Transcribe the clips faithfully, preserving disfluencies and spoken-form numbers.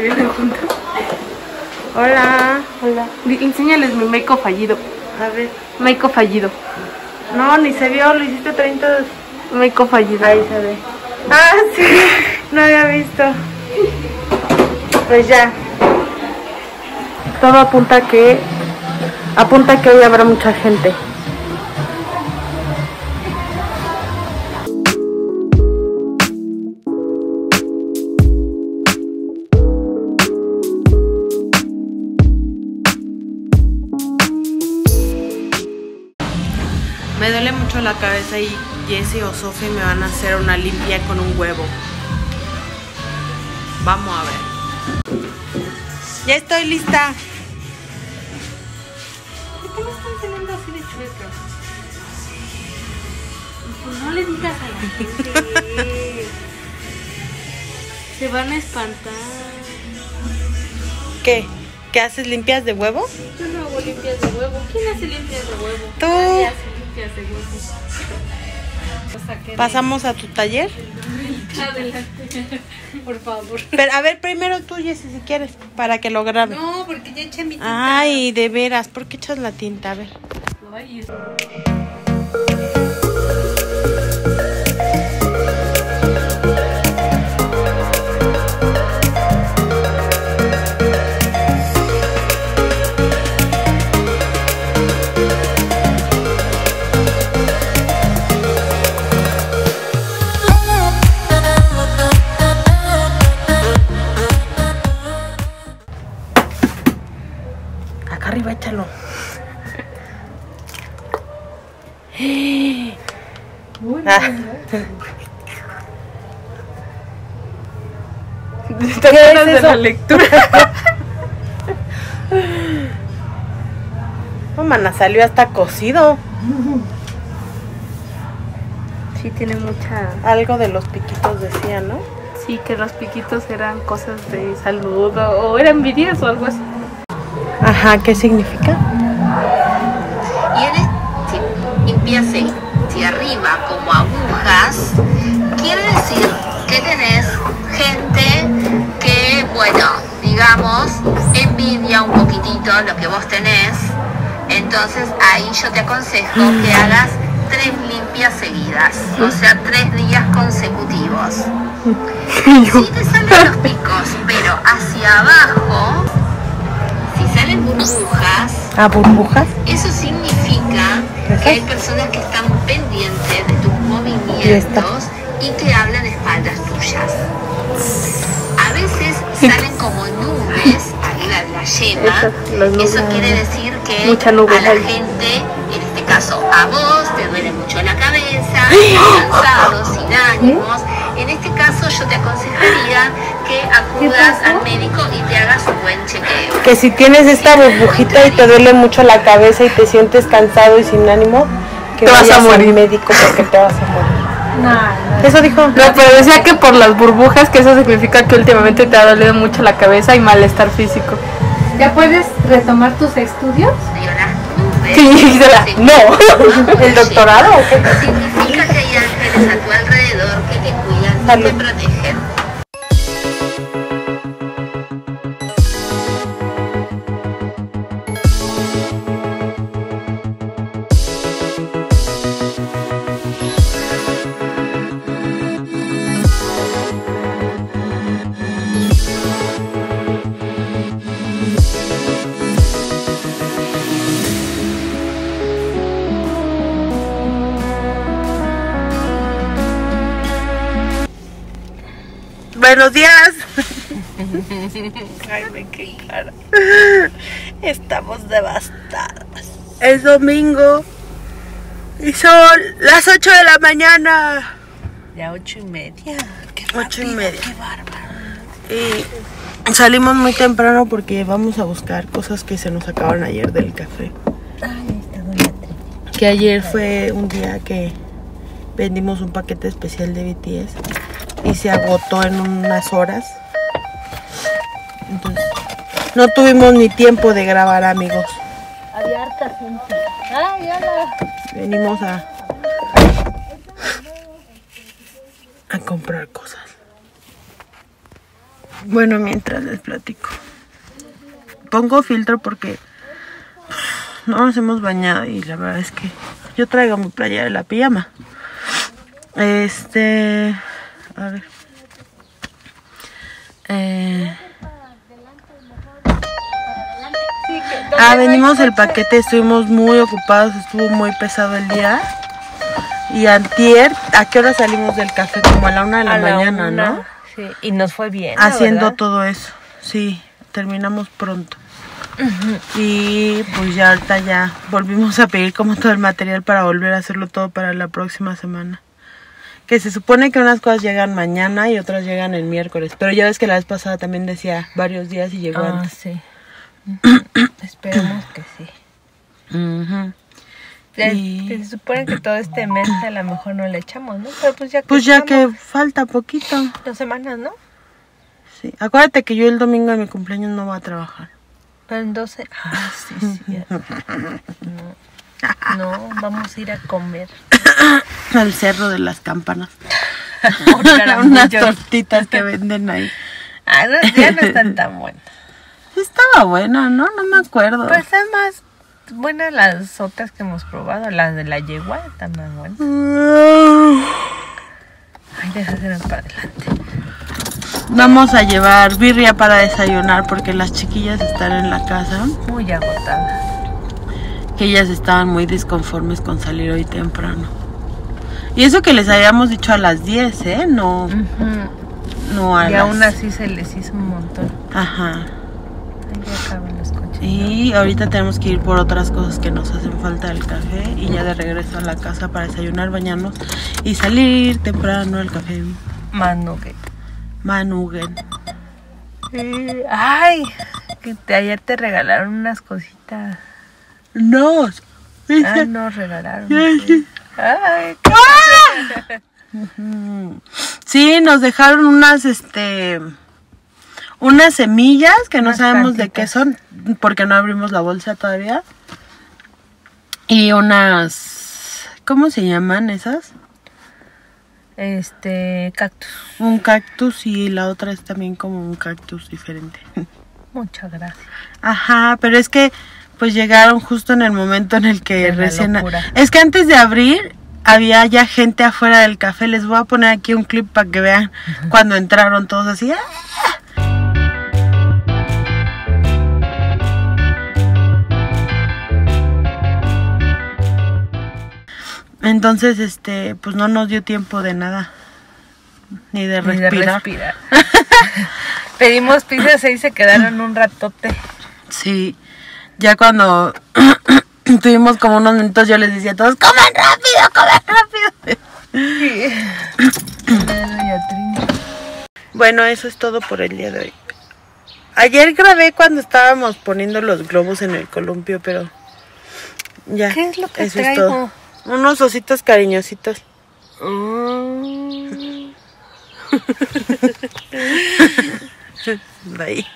viviendo juntos. Hola. Hola. Enséñales mi Meiko fallido. A ver. Meiko fallido. No, ni se vio, lo hiciste treinta. Meiko fallido. Ahí se ve. Ah, sí. No había visto. Pues ya. Todo apunta que... Apunta que hoy habrá mucha gente. Me duele mucho la cabeza y Jesse o Sofie me van a hacer una limpia con un huevo. Vamos a ver. Ya estoy lista. ¿Por qué me están teniendo así de chueca? Pues no le digas a la gente. Se van a espantar. ¿Qué? ¿Qué haces? ¿Limpias de huevo? Yo no hago limpias de huevo. ¿Quién hace limpias de huevo? Tú. ¿Pasamos a tu taller? Adelante, por favor. Pero, a ver, primero tú, Jesse, si quieres, para que lo grabe. No, porque ya eché mi tinta. Ay, de veras, ¿por qué echas la tinta? A ver. Ay, eso. Arriba, échalo. Muy ah. Están ganas de la lectura. Oh, mana, salió hasta cocido. Sí, tiene mucha... Algo de los piquitos decía, ¿no? Sí, que los piquitos eran cosas de salud o eran videos o algo así. Ajá, ¿qué significa? Viene, sí, empiece hacia arriba como agujas. Quiere decir que tenés gente que, bueno, digamos, envidia un poquitito lo que vos tenés. Entonces ahí yo te aconsejo que hagas tres limpias seguidas, o sea, tres días consecutivos. Sí te salen los picos, pero hacia abajo... Salen burbujas. ¿Ah, burbujas? Eso significa que hay personas que están pendientes de tus movimientos y que hablan de espaldas tuyas. A veces salen como nubes, la, la yema. Eso quiere decir que a la gente, en este caso a vos, te duele mucho la cabeza, cansados, sin ánimos. En este caso yo te aconsejaría que acudas al médico y te hagas un buen chequeo. Que si tienes esta burbujita y te duele mucho la cabeza y te sientes cansado y sin ánimo, que te vayas vas a morir. Al médico porque te vas a morir. No, no. Eso dijo. No, pero decía que por las burbujas, que eso significa que últimamente te ha dolido mucho la cabeza y malestar físico. ¿Ya puedes retomar tus estudios? Sí, será. No. ¿El doctorado? Significa que hay ángeles a tu alrededor que te cuidan. Te protegen. Buenos días. Ay, me qué cara. Estamos devastadas. Es domingo y son las ocho de la mañana. Ya ocho y media. Qué rápido, ocho y media. Qué bárbaro. Y salimos muy temprano porque vamos a buscar cosas que se nos acabaron ayer del café. Ay, está dolida. Que ayer fue un día que vendimos un paquete especial de B T S. Y se agotó en unas horas. Entonces, no tuvimos ni tiempo de grabar, amigos. Había harta gente. Ay, hola. Venimos a a comprar cosas. Bueno, mientras les platico. Pongo filtro porque no nos hemos bañado y la verdad es que yo traigo mi playera de la pijama. Este... A ver. Eh... Ah, venimos del paquete, estuvimos muy ocupados, estuvo muy pesado el día. Y antier, ¿a qué hora salimos del café? Como a la una de la mañana, ¿no? Sí, y nos fue bien, haciendo todo eso, sí, terminamos pronto. Y pues ya ahorita ya volvimos a pedir como todo el material para volver a hacerlo todo para la próxima semana. Que se supone que unas cosas llegan mañana y otras llegan el miércoles. Pero ya ves que la vez pasada también decía varios días y llegó ah, antes. Sí. Esperemos que sí. Uh-huh. Se, y... se supone que todo este mes a lo mejor no le echamos, ¿no? Pero pues ya que, pues ya que falta poquito. Dos semanas, ¿no? Sí. Acuérdate que yo el domingo de mi cumpleaños no voy a trabajar. Pero entonces... Ah, sí, sí. No, no, vamos a ir a comer. Al Cerro de las Campanas. Unas tortitas que venden ahí. Ah, no, ya no están tan buenas. Estaba buena, ¿no? No me acuerdo. Pues están más buenas las otras que hemos probado. Las de la yegua están más buenas. Ay, déjaselas para adelante. Vamos a llevar birria para desayunar porque las chiquillas están en la casa. Muy agotadas. Que ellas estaban muy disconformes con salir hoy temprano. Y eso que les habíamos dicho a las diez, ¿eh? No, uh-huh. no a y las... aún así se les hizo un montón. Ajá. Y ahorita tenemos que ir por otras cosas que nos hacen falta del café. Y ya de regreso a la casa para desayunar, bañarnos y salir temprano al café. Manugue. Manugue. Eh, ay, que te, ayer te regalaron unas cositas. No. Ah, no, regalaron. Sí. Ay, qué ¡Ah! Sí, nos dejaron unas, este... unas semillas que no sabemos de qué son porque no abrimos la bolsa todavía. Y unas... ¿Cómo se llaman esas? Este... cactus. Un cactus y la otra es también como un cactus diferente. Muchas gracias. Ajá, pero es que pues llegaron justo en el momento en el que recién... Es que antes de abrir... había ya gente afuera del café. Les voy a poner aquí un clip para que vean cuando entraron todos así... ¡Ah! Entonces, este, pues no nos dio tiempo de nada. Ni de respirar. Ni de respirar. Pedimos pizzas y se quedaron un ratote. Sí. Ya cuando tuvimos como unos minutos, yo les decía a todos, ¡coman rápido, coman rápido! Sí. Bueno, eso es todo por el día de hoy. Ayer grabé cuando estábamos poniendo los globos en el columpio, pero ya. ¿Qué es lo que eso traigo? Es todo. Unos ositos cariñositos. Mm. Bye.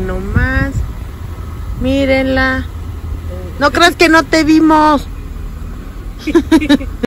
Nomás, mírenla. No creas que no te vimos.